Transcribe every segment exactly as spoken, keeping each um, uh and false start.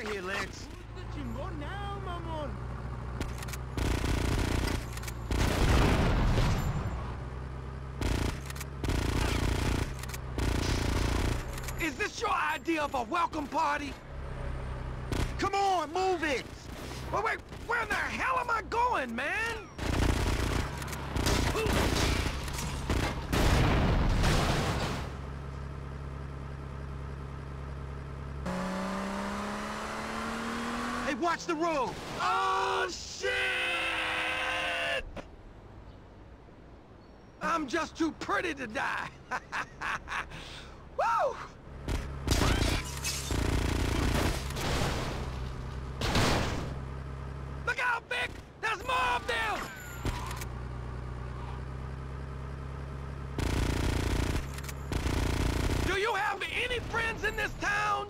out of here, lads. Is this your idea of a welcome party? Come on, move it! Wait, wait, where the hell am I going, man? Hey, watch the road! Oh, shit! I'm just too pretty to die. Woo! Look out, Vic! There's more of them! Do you have any friends in this town?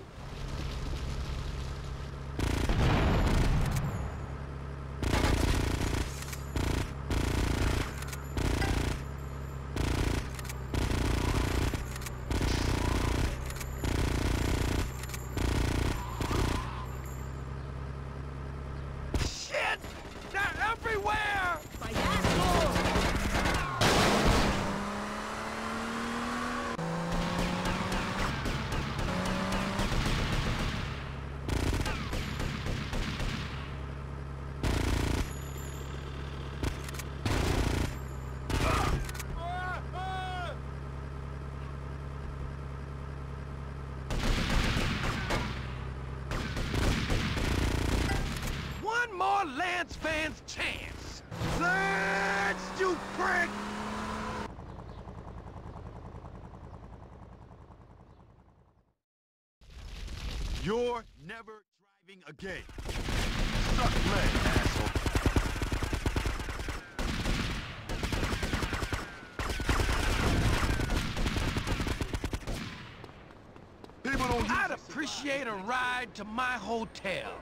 Fans chance. Let's do prick. You're never driving again. Suck lead, asshole. People don't. I'd appreciate a ride to my hotel.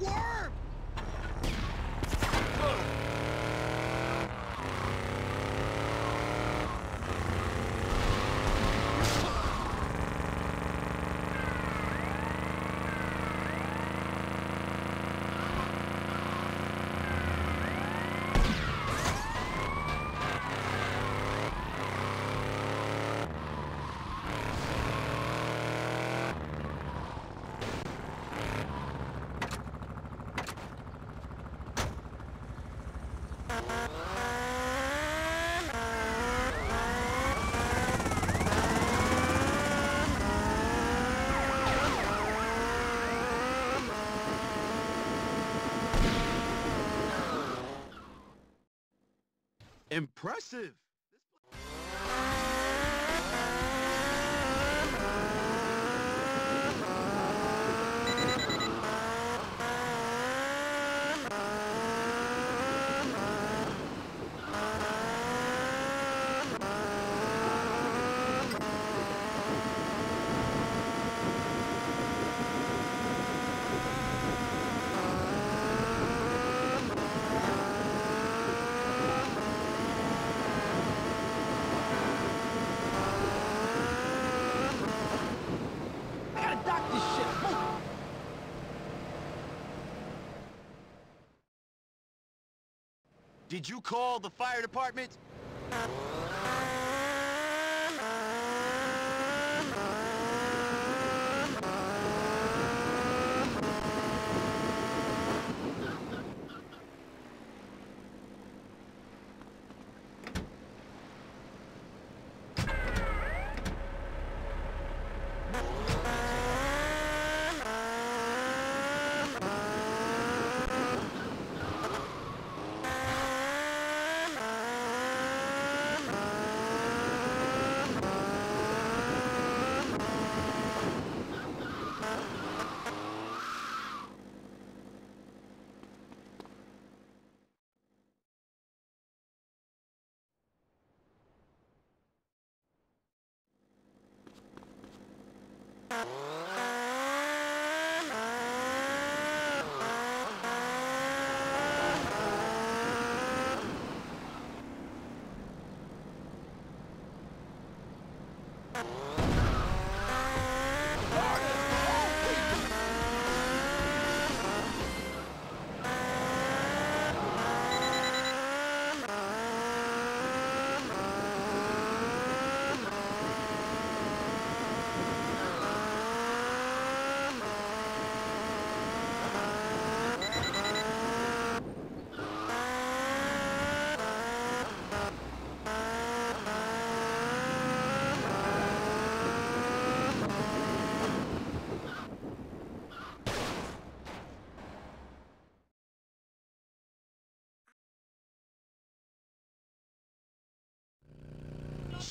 Worm! Oh. Impressive! Did you call the fire department?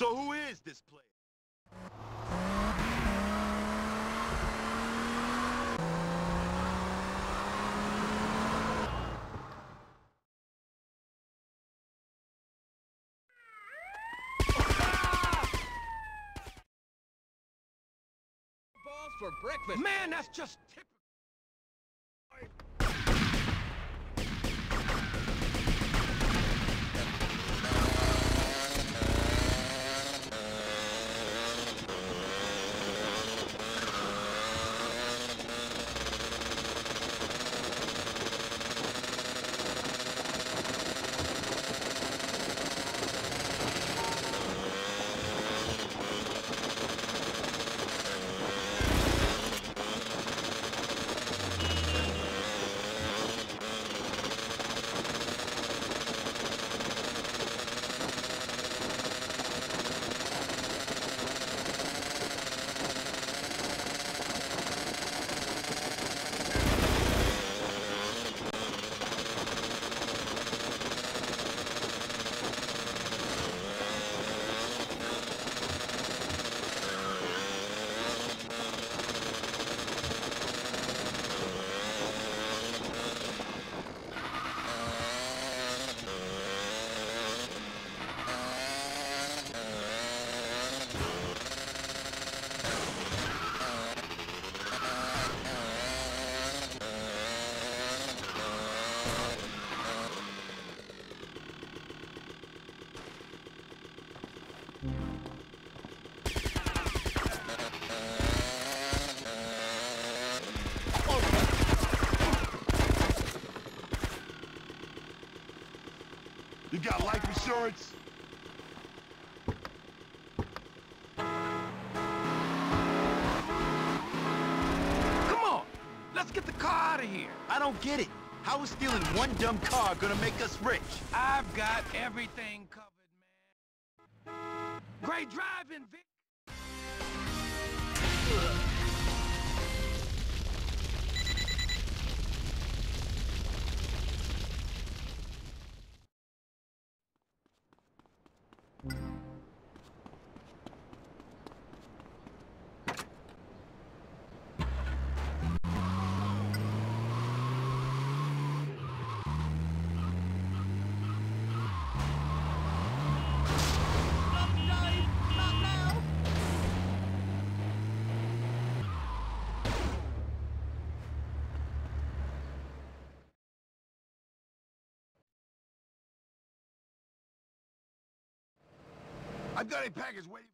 So who is this player? Balls for breakfast. Man, that's just typical. You got life insurance? Come on, let's get the car out of here. I don't get it. How is stealing one dumb car gonna make us rich? I've got everything covered, man. Great driving, Vic. I've got a package waiting.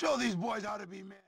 Show these boys how to be men.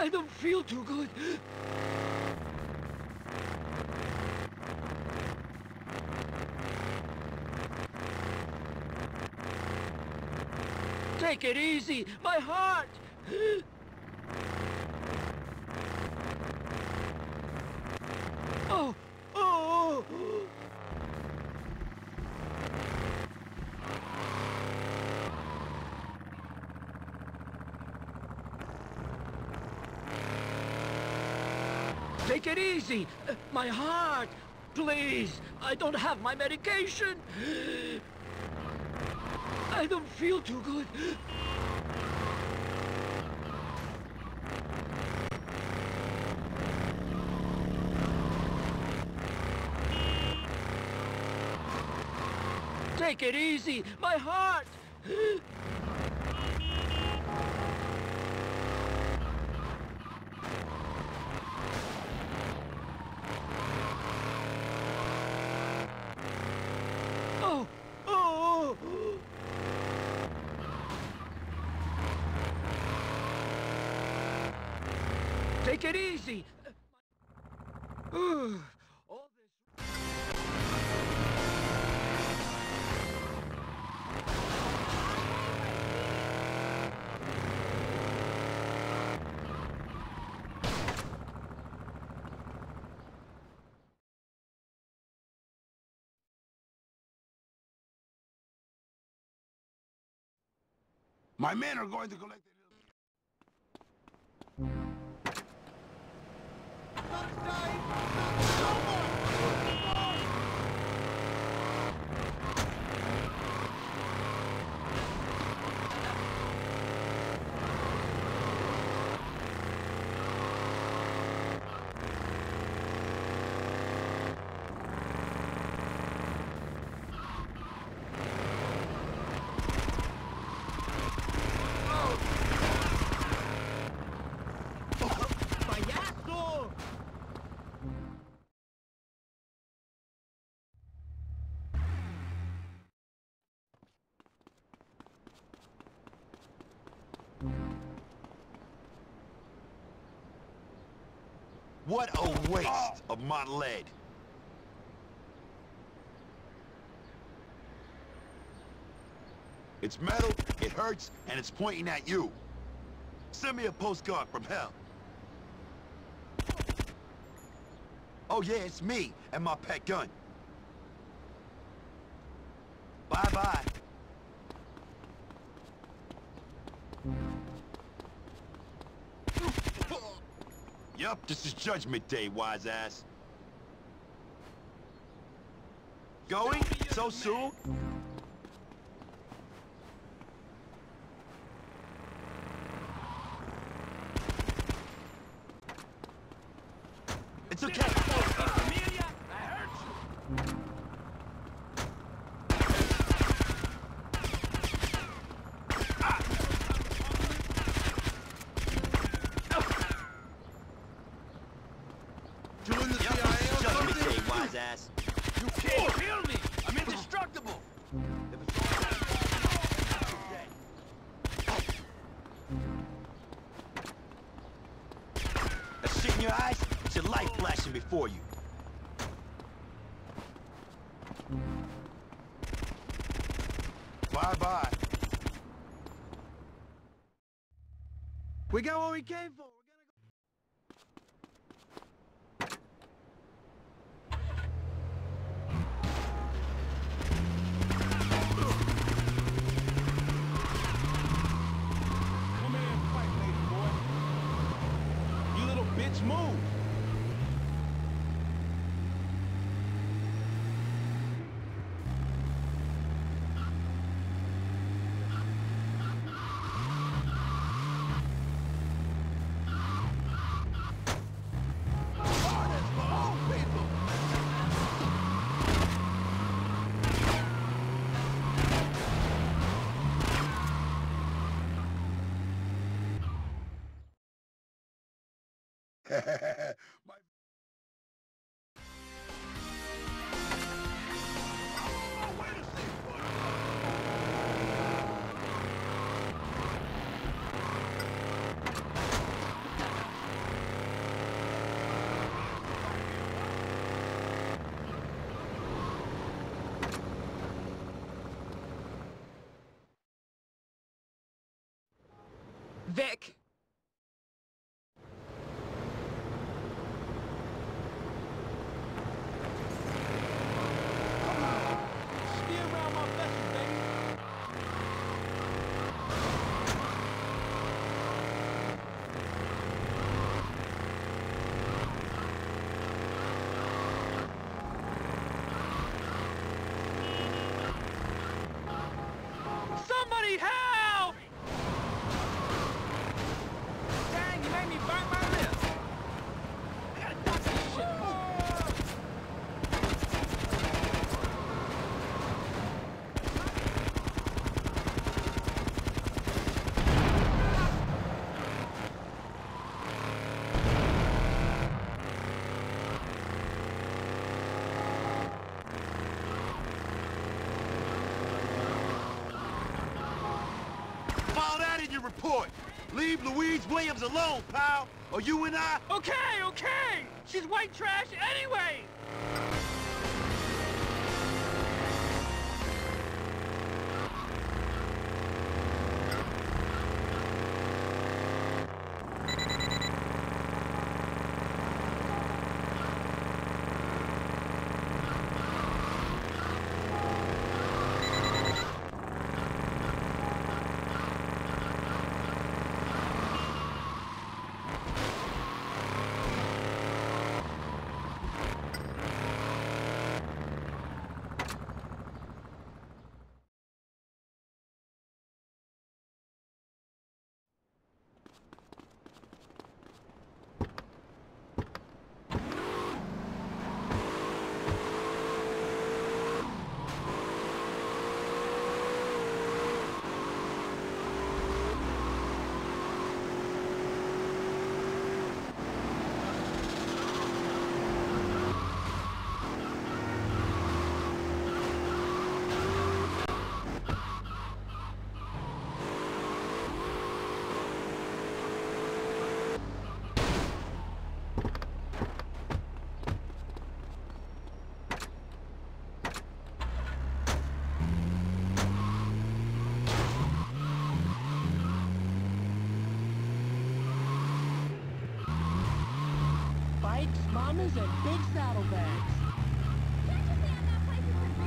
I don't feel too good. Take it easy, my heart! Oh! Oh! Take it easy! Uh, my heart! Please! I don't have my medication! I don't feel too good! Take it easy! My heart! Take it easy! Ooh. All this... My men are going to collect it. What a waste oh. of Mont Lead. It's metal, it hurts, and it's pointing at you. Send me a postcard from hell. Oh yeah, it's me and my pet gun. Bye-bye. Yup, this is Judgment Day, wise ass. Going? So soon? It's okay. Amelia, I heard you. Ass. You can't oh. kill me! I'm indestructible! If it's all right, I'm dead. That shit in your eyes? It's your life flashing before you. Bye-bye. We got what we came for! Move! My Vic. Report. Leave Louise Williams alone, pal, or you and I... Okay, okay! She's white trash anyway! bikes, mamas, and big saddlebags. Can't you say I'm not places to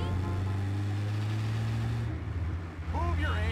be? Move your anus!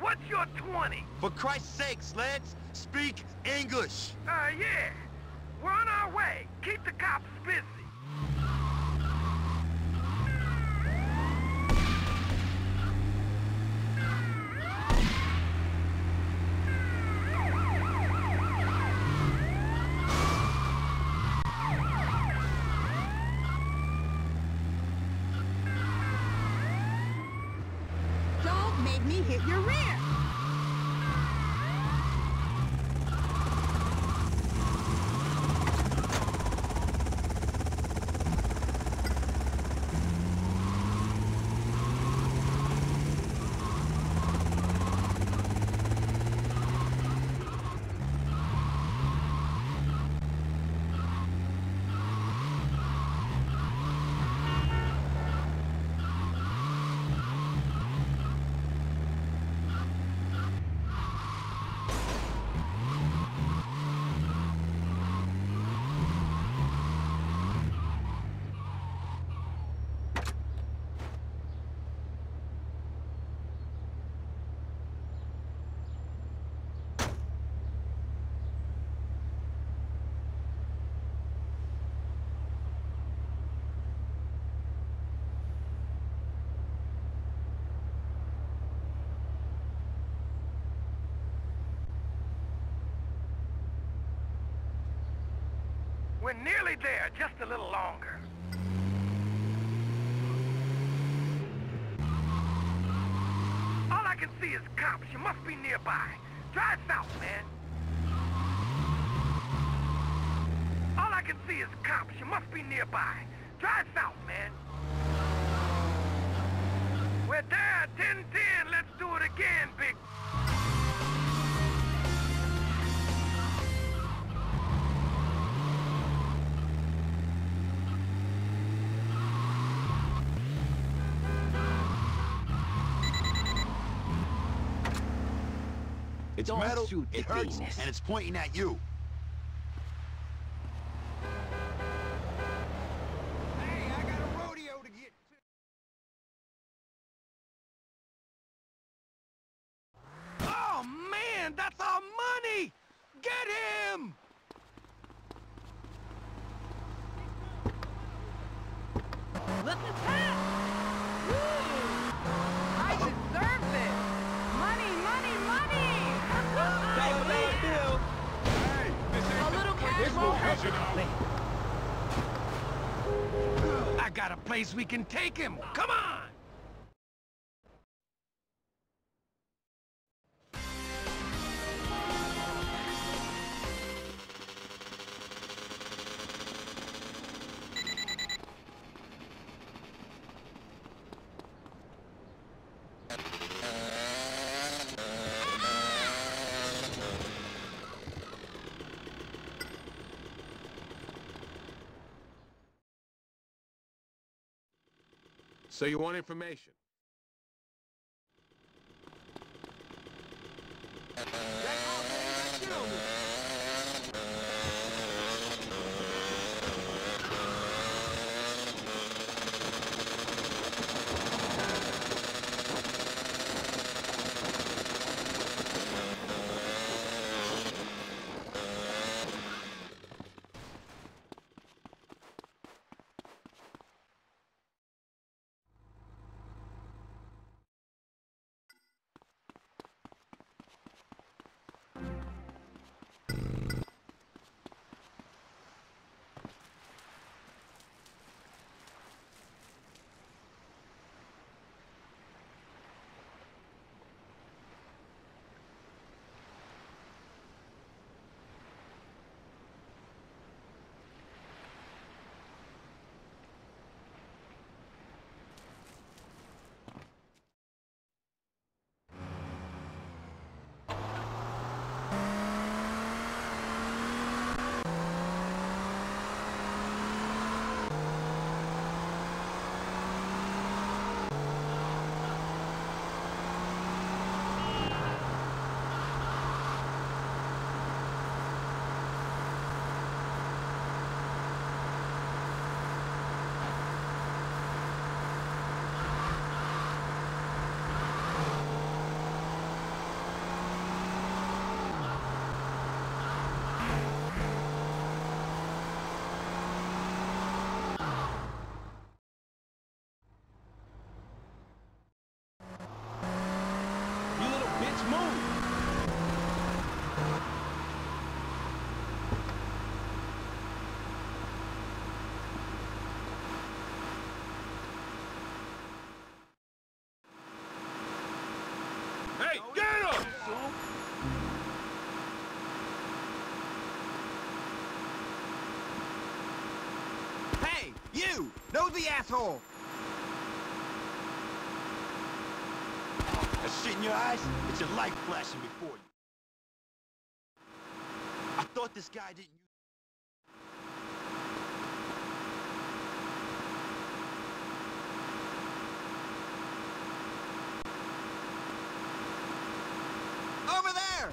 What's your twenty? For Christ's sakes, Lance, speak English. Uh, yeah. We're on our way. Keep the cops busy. Hit your rear! We're nearly there, just a little longer. All I can see is cops. You must be nearby. Drive south, man. All I can see is cops. You must be nearby. Drive south, man. We're there, ten ten. Let's do it again, big... It's Don't metal, shoot it hurts, penis. And it's pointing at you. Hey, I got a rodeo to get to. Oh, man, that's our money! Get him! Look at that! Woo! I deserve this! Money, money, money! I got a place we can take him! Come on! So you want information? You! Know the asshole! That shit in your eyes? It's your life flashing before you. I thought this guy didn't... Over there!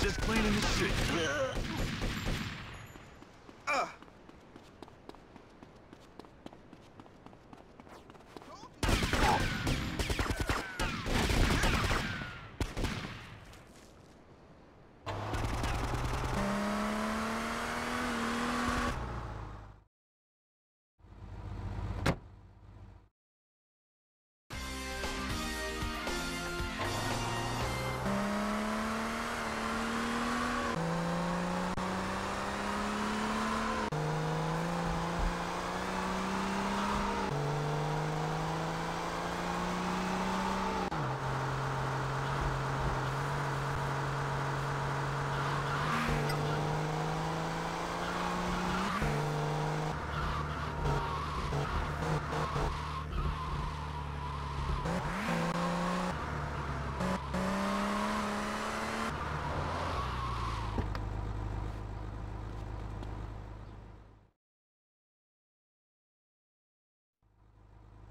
Just cleaning the shit. Uh.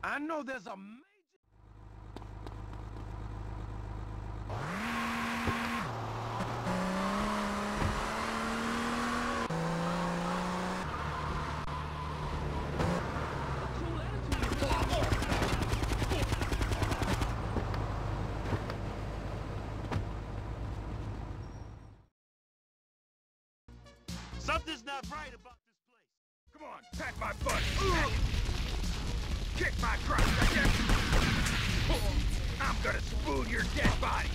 I know there's a something's not right about this place. Come on, pack my butt. Pack Kick my crotch, I guess. I'm gonna spoon your dead body.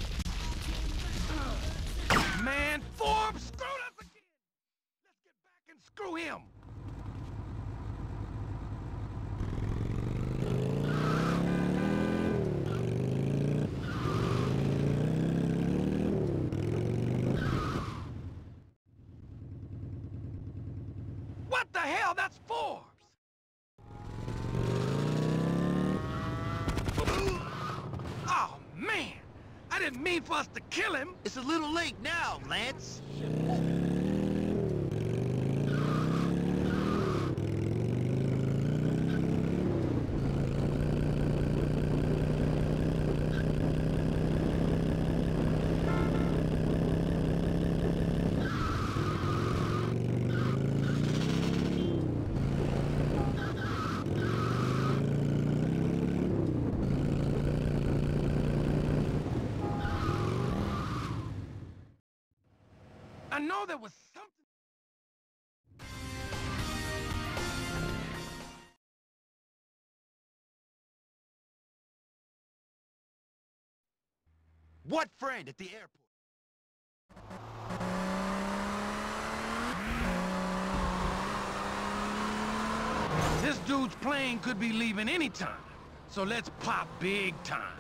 Man, Forbes screwed us again. Let's get back and screw him. What the hell? That's Forbes. I didn't mean for us to kill him! It's a little late now, Lance! I know there was something. What friend at the airport? This dude's plane could be leaving anytime, so let's pop big time.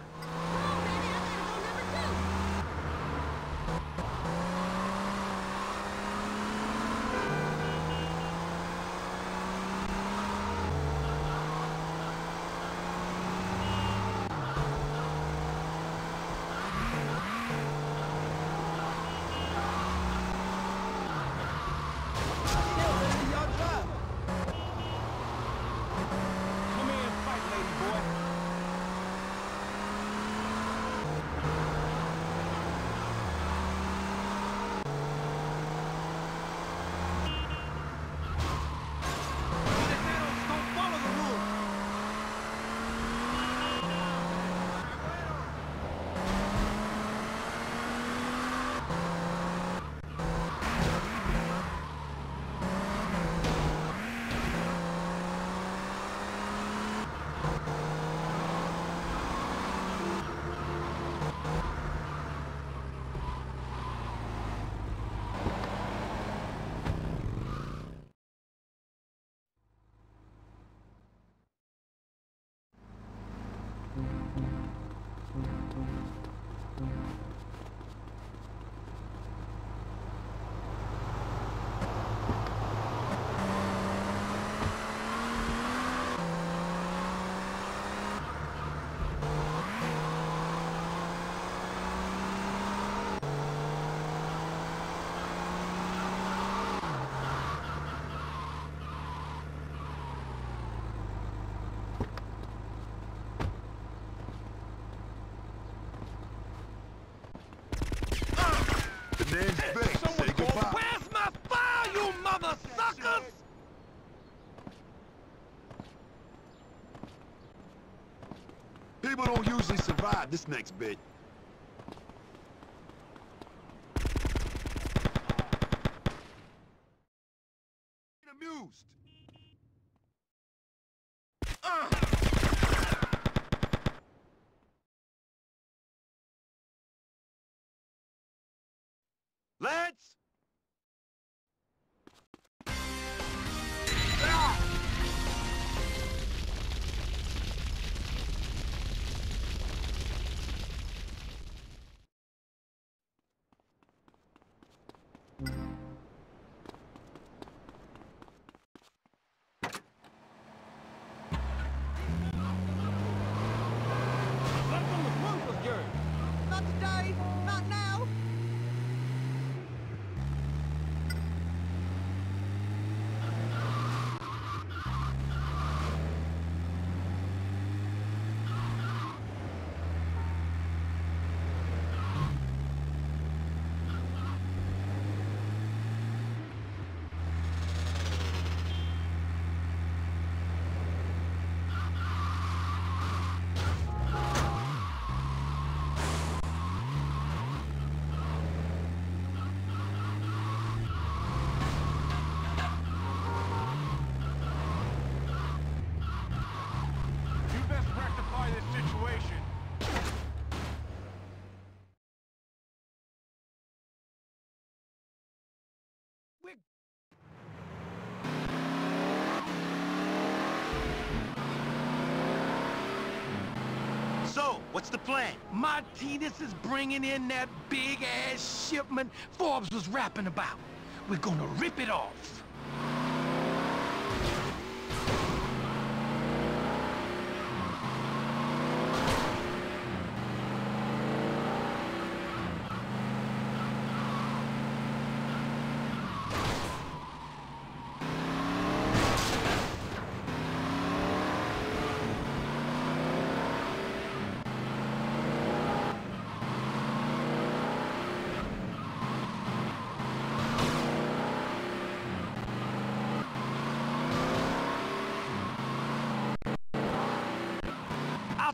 Same thing. Someone say goodbye. Where's my file, you mother suckers? People don't usually survive this next bit. Amused. Uh. Let's. Ah. So, what's the plan? Martinez is bringing in that big-ass shipment Forbes was rapping about. We're gonna rip it off.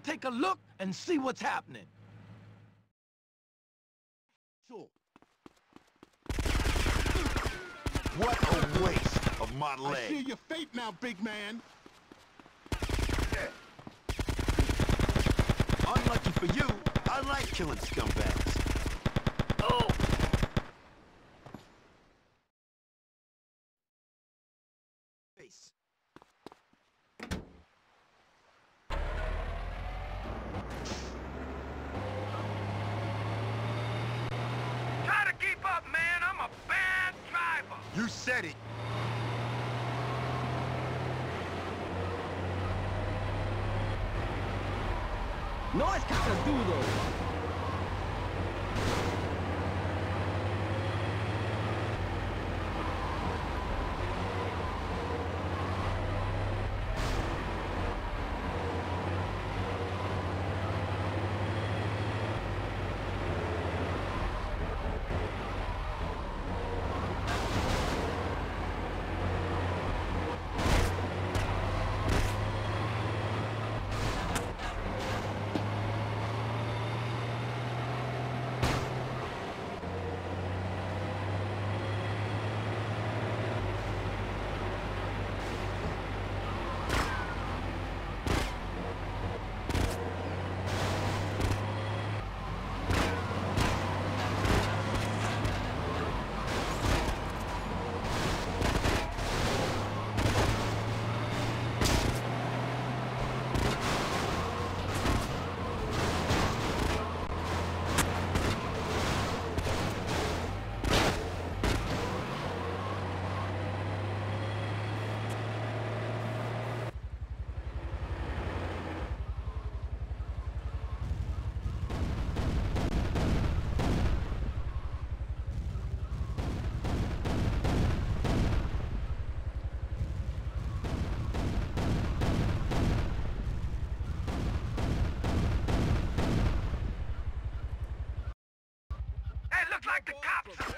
Take a look and see what's happening. What a waste of my leg. I see your fate now, big man. Unlucky for you, I like killing scumbags. Oh. Face. You said it. No es casasudo. Like the cops!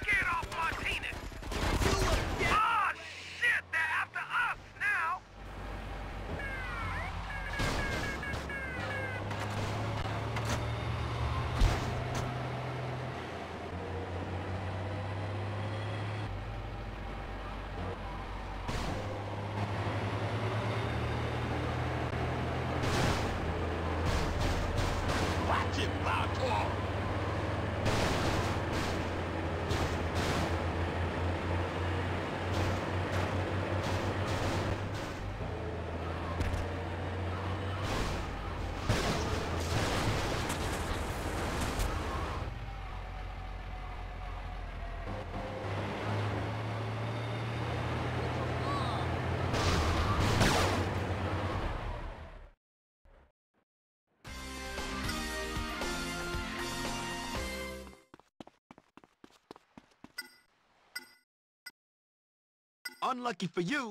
Unlucky for you.